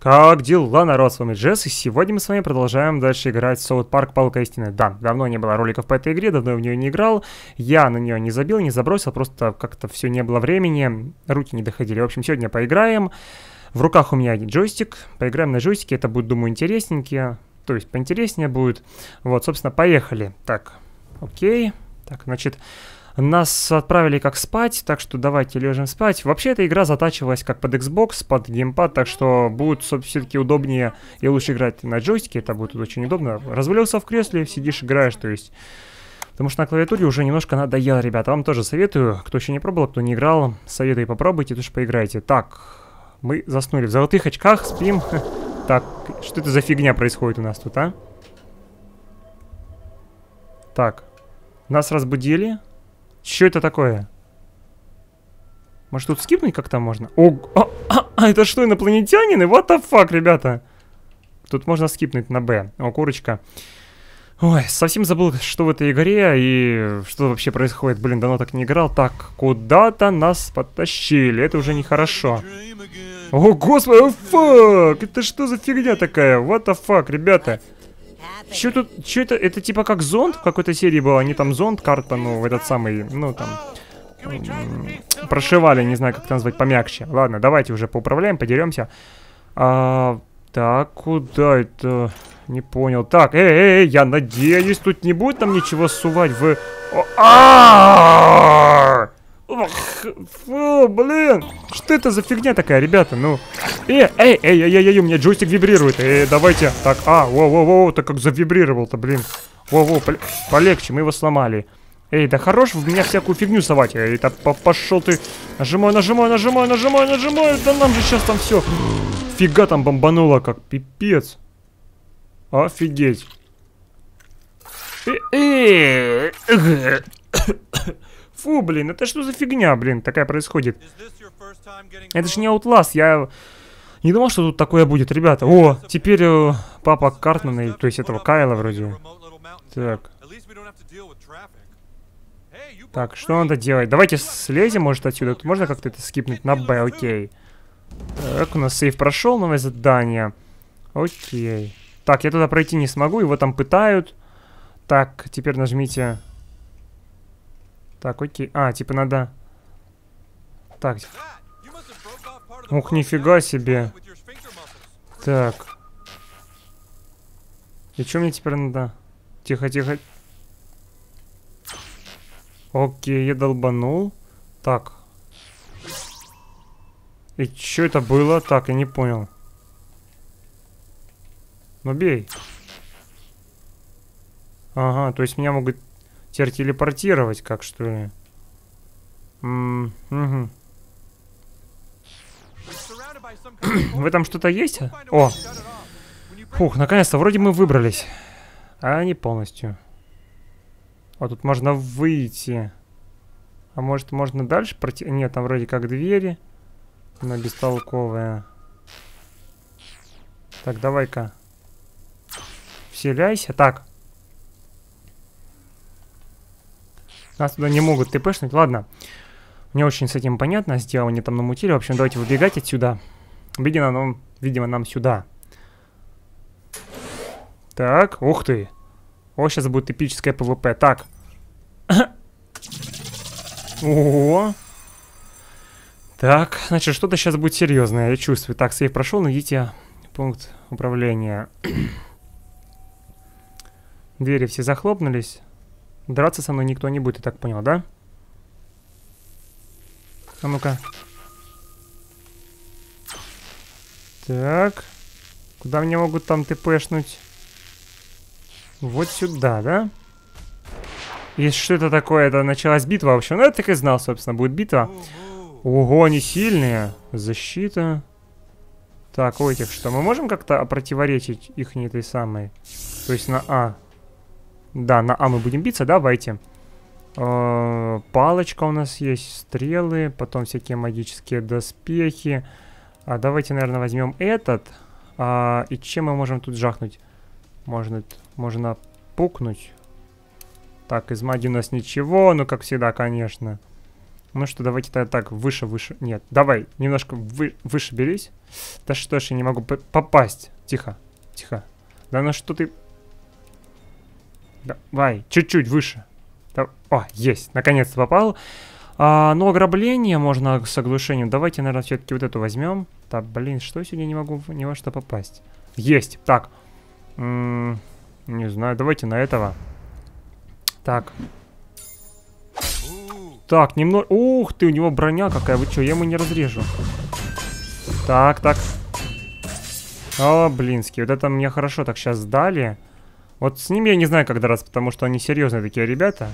Как дела, народ? С вами Джесс, и сегодня мы с вами продолжаем дальше играть в South Park: Палка Истины. Да, давно не было роликов по этой игре, давно я в нее не играл, я на нее не забил, не забросил, просто как-то все не было времени, руки не доходили. В общем, сегодня поиграем. В руках у меня джойстик, поиграем на джойстике, это будет, думаю, интересненькие, то есть поинтереснее будет. Вот, собственно, поехали. Так, окей. Так, значит... Нас отправили как спать, так что давайте лежим спать. Вообще эта игра затачивалась как под Xbox, под геймпад, так что будет все-таки удобнее и лучше играть на джойстике, это будет очень удобно. Развалился в кресле, сидишь, играешь, то есть... Потому что на клавиатуре уже немножко надоело, ребята. Вам тоже советую, кто еще не пробовал, кто не играл, советую, попробуйте, тоже поиграйте. Так, мы заснули в золотых очках, спим. Так, что это за фигня происходит у нас тут, а? Так, нас разбудили. Что это такое? Может, тут скипнуть как-то можно? Это что, инопланетянины? What the fuck, ребята? Тут можно скипнуть на Б. О, курочка. Ой, совсем забыл, что в этой игре и что вообще происходит. Блин, давно так не играл. Так, куда-то нас потащили. Это уже нехорошо. О, господи, о, фак! Это что за фигня такая? What the fuck, ребята? Что тут, что это? Это типа как зонд в какой-то серии было, они там зонд Картману, этот самый, ну там, прошивали, не знаю, как это назвать, помягче. Ладно, давайте уже поуправляем, подеремся. Так, куда это? Не понял. Так, я надеюсь, тут не будет там ничего сувать в... Фу, блин, что это за фигня такая, ребята, ну... у меня джойстик вибрирует, давайте, так, так как завибрировал-то, блин. Полегче, мы его сломали. Да хорош в меня всякую фигню совать, да пошел ты. Нажимаю, да нам же сейчас там все. Фига там бомбануло, как пипец. Офигеть. Фу, блин, это что за фигня, блин, такая происходит? Это же не Outlast, я не думал, что тут такое будет, ребята. О, теперь папа Картмана, то есть этого Кайла вроде. Так. Так, что надо делать? Давайте слезем, может, отсюда. Тут можно как-то это скипнуть на Б, окей. Так, у нас сейф прошел, новое задание. Окей. Так, я туда пройти не смогу, его там пытают. Так, теперь нажмите... Так, окей. Типа надо... Так. Ух, нифига себе. Так. И что мне теперь надо? Тихо, тихо. Окей, я долбанул. Так. И что это было? Так, я не понял. Ну бей. Ага, то есть меня могут... Теперь телепортировать, как что ли? В этом что-то есть? О! Фух, наконец-то, вроде мы выбрались. А не полностью. А тут можно выйти. А может, можно дальше пройти? Нет, там вроде как двери. Но бестолковая. Так, давай-ка. Вселяйся. Так. Нас туда не могут тпшнуть, ладно. Мне очень с этим понятно, сделал, они там намутили. В общем, давайте выбегать отсюда. Видимо, нам сюда. Так, ух ты. О, сейчас будет эпическое ПВП. Так. О. Так, значит, что-то сейчас будет серьезное, я чувствую. Так, сейф прошел, найдите пункт управления. Двери все захлопнулись. Драться со мной никто не будет, ты так понял, да? А ну-ка. Так. Куда мне могут там тпшнуть? Вот сюда, да? И что это такое? Это началась битва вообще. Ну, я так и знал, собственно, будет битва. Ого, они сильные. Защита. Так, у этих что? Мы можем как-то противоречить их не той самой? То есть на А. Да, на А мы будем биться, давайте. Палочка у нас есть, стрелы, потом всякие магические доспехи. Давайте, наверное, возьмем этот. И чем мы можем тут жахнуть? Можно пукнуть. Так, из магии у нас ничего, ну как всегда, конечно. Ну что, давайте тогда так, выше. Нет, давай, немножко выше берись. Да что ж, я не могу попасть. Тихо, тихо. Да ну что ты... Давай, чуть-чуть выше. О, есть, наконец-то попал. Ну, ограбление можно с оглушением. Давайте, наверное, все-таки вот эту возьмем. Да, блин, что сегодня не могу ни во что попасть. Есть, так. Не знаю, давайте на этого. Так. Так, немного... Ух ты, у него броня какая, вы что, я ему не разрежу. Так, так. О, блинский, вот это мне хорошо так сейчас сдали. Вот с ними я не знаю, как драться, потому что они серьезные такие ребята.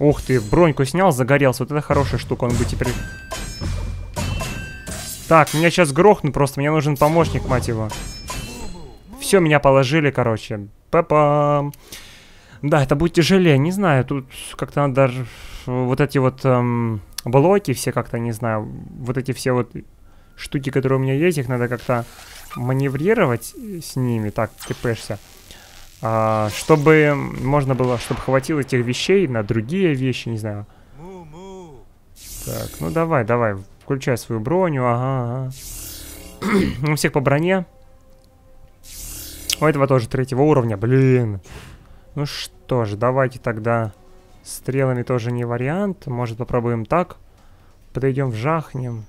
Ух ты, броньку снял, загорелся. Вот это хорошая штука, он бы теперь... Так, меня сейчас грохнут просто, мне нужен помощник, мать его. Все, меня положили, короче. Па-пам. Да, это будет тяжелее, не знаю, тут как-то надо... Вот эти вот блоки все как-то, не знаю, вот эти все вот штуки, которые у меня есть, их надо как-то маневрировать с ними. Так, тпшься. Чтобы можно было, чтобы хватило этих вещей на другие вещи, не знаю. Так, ну давай, давай, включай свою броню, ага. У всех по броне. У этого тоже 3-го уровня, блин. Ну что ж, давайте тогда стрелами тоже не вариант. Может попробуем так. Подойдем, вжахнем.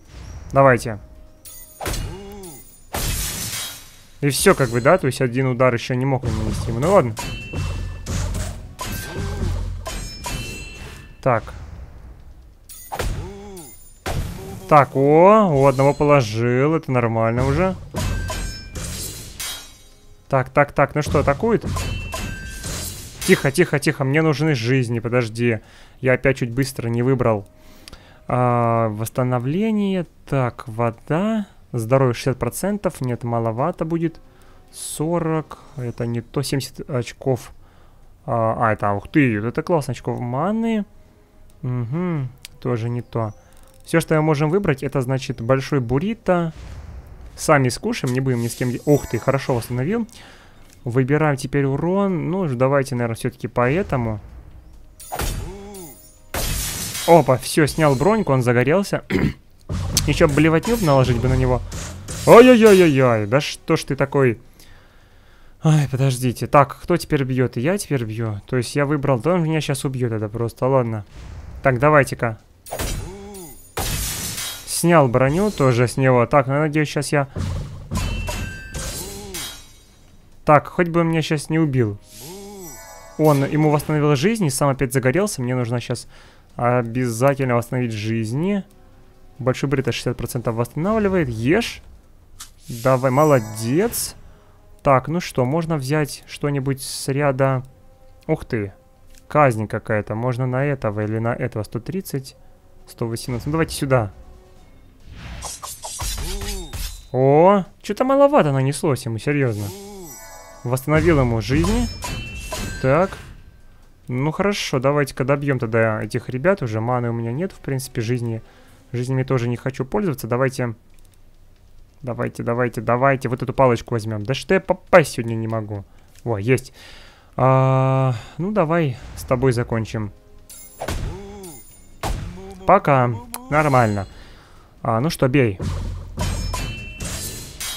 Давайте. И все, как бы, да? То есть один удар еще не мог нанести. Ну ладно. Так. Так, о, у одного положил. Это нормально уже. Так, так, так. Ну что, атакует? Тихо, тихо, тихо. Мне нужны жизни. Подожди. Я опять чуть быстро не выбрал. Восстановление. Так, вода. Здоровье 60%, нет, маловато будет. 40, это не то, 70 очков. Это, ух ты, это классно, очков маны. Угу, тоже не то. Все, что мы можем выбрать, это, значит, большой буррито. Сами скушаем, не будем ни с кем... Ух ты, хорошо восстановил. Выбираем теперь урон. Ну, давайте, наверное, все-таки по этому. Опа, все, снял броньку, он загорелся. Еще блевотню наложить бы на него. Ой-ой-ой-ой-ой, да что ж ты такой... Ай, подождите. Так, кто теперь бьет? И я теперь бью. То есть я выбрал... Да он меня сейчас убьет, это просто, ладно. Так, давайте-ка. Снял броню тоже с него. Так, ну, надеюсь, сейчас я... Так, хоть бы он меня сейчас не убил. Он ему восстановил жизнь и сам опять загорелся. Мне нужно сейчас обязательно восстановить жизни. Большой брит 60% восстанавливает. Ешь. Давай, молодец. Так, ну что, можно взять что-нибудь с ряда... Ух ты. Казнь какая-то. Можно на этого или на этого. 130, 118. Ну, давайте сюда. О, что-то маловато нанеслось ему, серьезно. Восстановил ему жизни. Так. Ну, хорошо, давайте-ка добьем тогда этих ребят. Уже маны у меня нет, в принципе, жизни... Жизнями тоже не хочу пользоваться. Давайте. Давайте, давайте, давайте. Вот эту палочку возьмем. Да что я попасть сегодня не могу. О, есть. Ну, давай с тобой закончим. Пока. Нормально. Ну что, бей.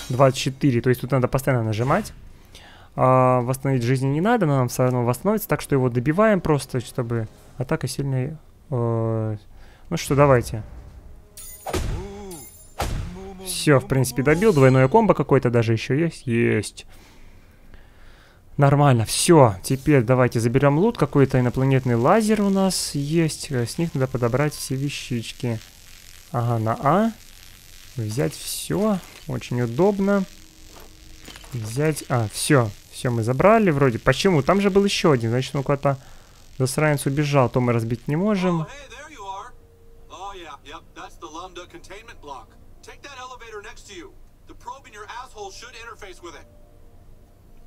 24. То есть тут надо постоянно нажимать. Восстановить жизни не надо, но нам все равно восстановится. Так что его добиваем просто, чтобы атака сильная... Ну что, давайте. Все, в принципе, добил. Двойное комбо какое-то даже еще есть. Есть. Нормально. Все. Теперь давайте заберем лут. Какой-то инопланетный лазер у нас есть. С них надо подобрать все вещички. Ага, на А. Взять все. Очень удобно. Взять... А, все. Все мы забрали вроде. Почему? Там же был еще один. Значит, ну куда-то засранец убежал. То мы разбить не можем.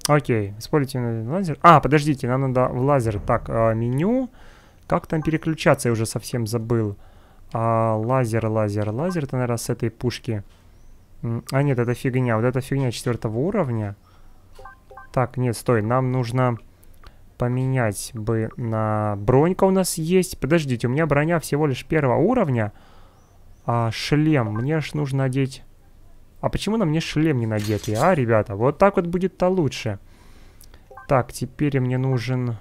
Окей, используйте лазер. А, подождите, нам надо в лазер. Так, меню. Как там переключаться, я уже совсем забыл. Лазер, лазер, лазер. Это, наверное, с этой пушки. А, нет, это фигня. Вот это фигня 4-го уровня. Так, нет, стой, нам нужно поменять бы на... Бронька у нас есть. Подождите, у меня броня всего лишь 1-го уровня. А шлем мне ж нужно одеть... А почему на мне шлем не надетый, а, ребята? Вот так вот будет-то лучше. Так, теперь мне нужен...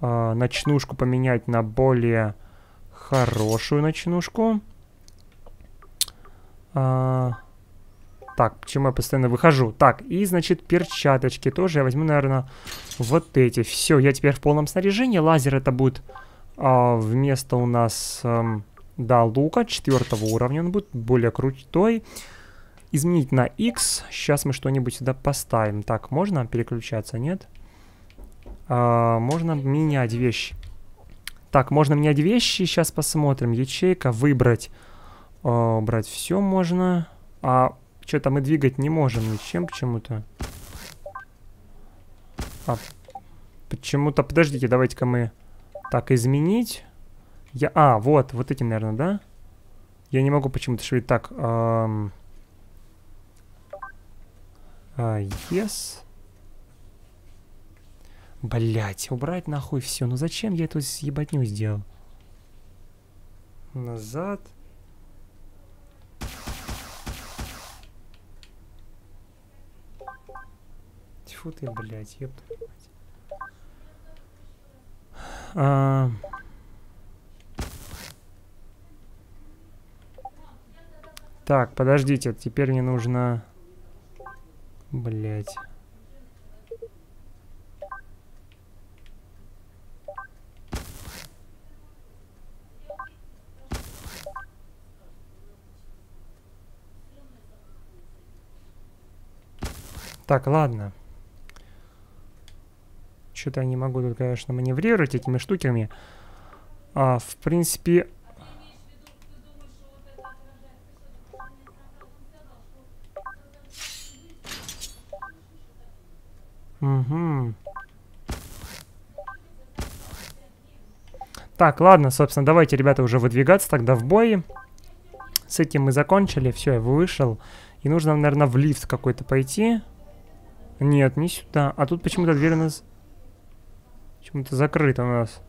ночнушку поменять на более хорошую ночнушку. Так, почему я постоянно выхожу? Так, и, значит, перчаточки тоже я возьму, наверное, вот эти. Все, я теперь в полном снаряжении. Лазер это будет вместо у нас, да, лука 4-го уровня. Он будет более крутой. Изменить на X. Сейчас мы что-нибудь сюда поставим. Так, можно переключаться? Нет? Можно менять вещи. Так, можно менять вещи. Сейчас посмотрим. Ячейка. Выбрать. Брать все можно. А... Что-то мы двигать не можем ничем почему-то. Почему-то... Подождите, давайте-ка мы... Так, изменить. Я... А, вот, вот этим, наверное, да? Я не могу почему-то шевелить. Так, yes. Блять, убрать нахуй все. Ну зачем я эту ебатню сделал? Назад. Фу ты, блядь, ёб твою мать. Так, подождите, теперь мне нужно... Блядь. Так, ладно. Что-то я не могу тут, конечно, маневрировать этими штуками. В принципе... Угу. Так, ладно, собственно, давайте, ребята, уже выдвигаться тогда в бой. С этим мы закончили. Все, я вышел. И нужно, наверное, в лифт какой-то пойти. Нет, не сюда. А тут почему-то дверь у нас... Почему-то закрыто у нас.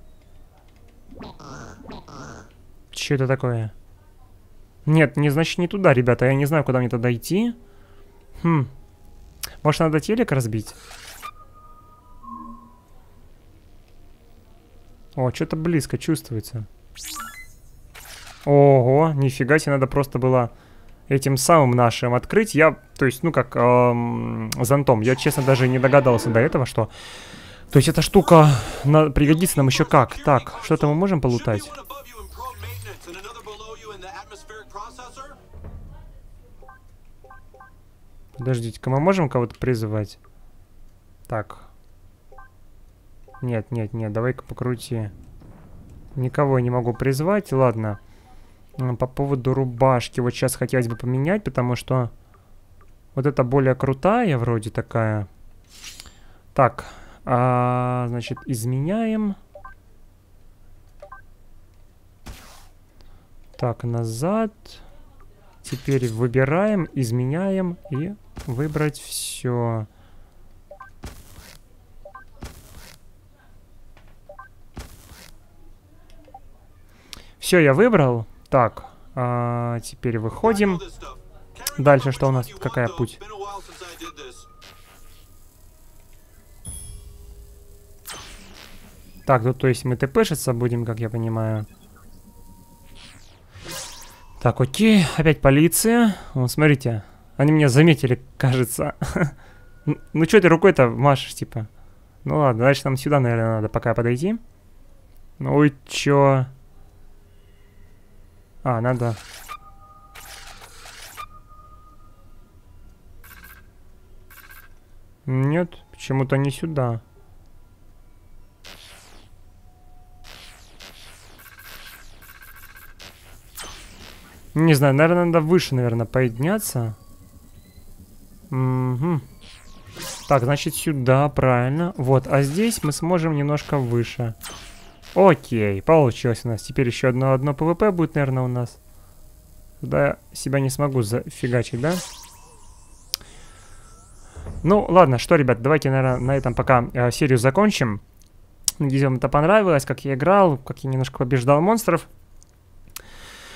Что это такое? Нет, не значит не туда, ребята. Я не знаю, куда мне тогда идти. Хм. Может, надо телек разбить? О, что-то близко чувствуется. Ого, нифига себе, надо просто было этим самым нашим открыть. Я, то есть, ну как, зонтом. Я, честно, даже не догадался до этого, что... То есть эта штука пригодится нам еще как. Так, что-то мы можем полутать? Подождите-ка, мы можем кого-то призывать? Так. Нет, нет, нет, давай-ка покрути. Никого я не могу призвать, ладно. По поводу рубашки. Вот сейчас хотелось бы поменять, потому что... Вот это более крутая вроде такая. Так. Значит, изменяем. Так, назад. Теперь выбираем, изменяем и выбрать все. Все, я выбрал. Так, теперь выходим. Дальше что у нас? Какая путь? Так, ну то есть мы тпшиться будем, как я понимаю. Так, окей. Опять полиция. Вот, смотрите. Они меня заметили, кажется. Ну что ты рукой-то машешь, типа? Ну ладно, дальше нам сюда, наверное, надо пока подойти. Ну и чё? А, надо... Нет, почему-то не сюда. Не знаю, наверное, надо выше, наверное, подняться. Угу. Так, значит, сюда, правильно. Вот, а здесь мы сможем немножко выше. Окей, получилось у нас. Теперь еще одно ПВП будет, наверное, у нас. Туда я себя не смогу зафигачить, да? Ну, ладно, что, ребят, давайте, наверное, на этом пока серию закончим. Надеюсь, вам это понравилось, как я играл, как я немножко побеждал монстров.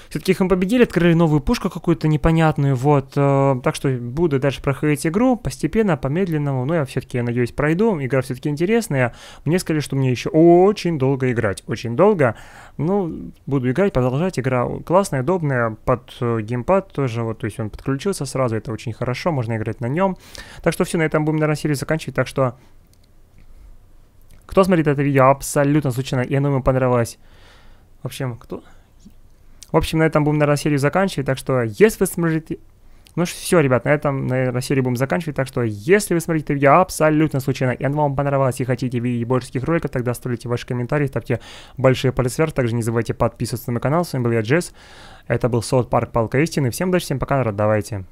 Все-таки их мы победили, открыли новую пушку какую-то непонятную, вот. Так что буду дальше проходить игру постепенно, по-медленному. Но я все-таки, я надеюсь, пройду. Игра все-таки интересная. Мне сказали, что мне еще очень долго играть. Очень долго. Ну, буду играть, продолжать. Игра классная, удобная. Под геймпад тоже, вот, то есть он подключился сразу. Это очень хорошо, можно играть на нем. Так что все, на этом будем, наверное, серию заканчивать. Так что, кто смотрит это видео абсолютно случайно, я думаю, понравилось. В общем, кто... В общем, на этом будем, наверное, серию заканчивать, так что, если вы смотрите... Ну все, ребят, на этом, наверное, серию будем заканчивать, так что, если вы смотрите это видео абсолютно случайно, и оно вам понравилось, и хотите видеть больше таких роликов, тогда ставьте ваши комментарии, ставьте большие палец вверх, также не забывайте подписываться на мой канал, с вами был я, Джесс, это был South Park: Палка истины, всем удачи, всем пока, народ, давайте.